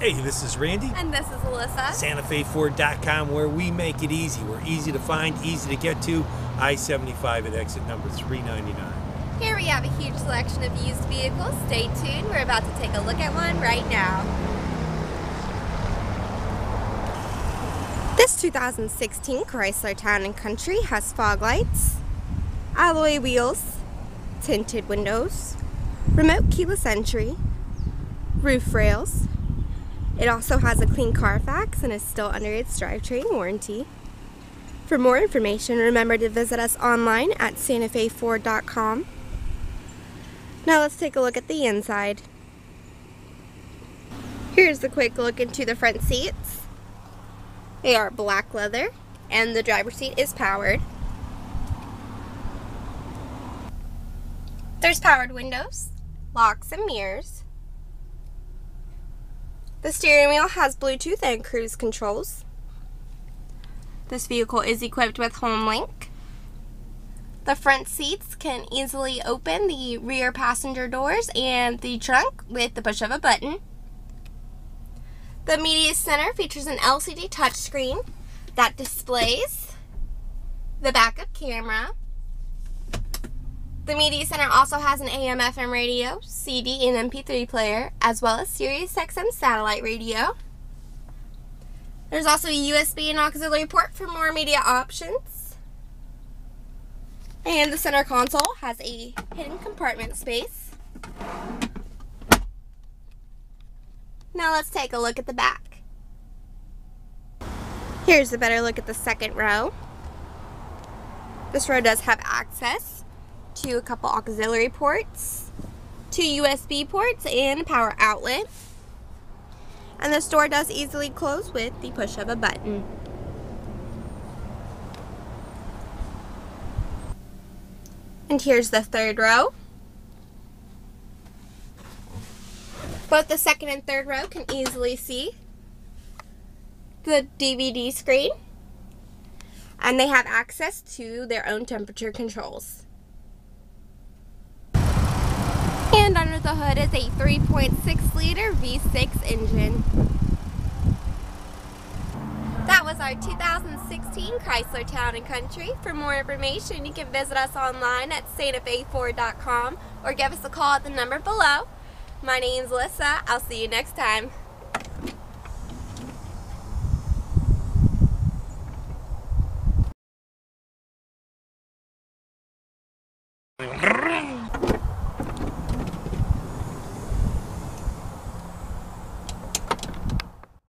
Hey, this is Randy. And this is Alyssa. SantaFeFord.com, where we make it easy. We're easy to find, easy to get to. I-75 at exit number 399. Here we have a huge selection of used vehicles. Stay tuned. We're about to take a look at one right now. This 2016 Chrysler Town and Country has fog lights, alloy wheels, tinted windows, remote keyless entry, roof rails. It also has a clean Carfax and is still under its drivetrain warranty. For more information, remember to visit us online at SantaFeFord.com. Now let's take a look at the inside. Here's a quick look into the front seats. They are black leather and the driver's seat is powered. There's powered windows, locks and mirrors. The steering wheel has Bluetooth and cruise controls. This vehicle is equipped with HomeLink. The front seats can easily open the rear passenger doors and the trunk with the push of a button. The media center features an LCD touchscreen that displays the backup camera. The media center also has an AM/FM radio, CD and MP3 player, as well as Sirius XM satellite radio. There's also a USB and auxiliary port for more media options. And the center console has a hidden compartment space. Now let's take a look at the back. Here's a better look at the second row. This row does have access to a couple auxiliary ports, two USB ports, and a power outlet. And this door does easily close with the push of a button. And here's the third row. Both the second and third row can easily see the DVD screen, and they have access to their own temperature controls. And under the hood is a 3.6-liter V6 engine. That was our 2016 Chrysler Town and Country. For more information, you can visit us online at SantaFeFord.com or give us a call at the number below. My name's Alyssa. I'll see you next time.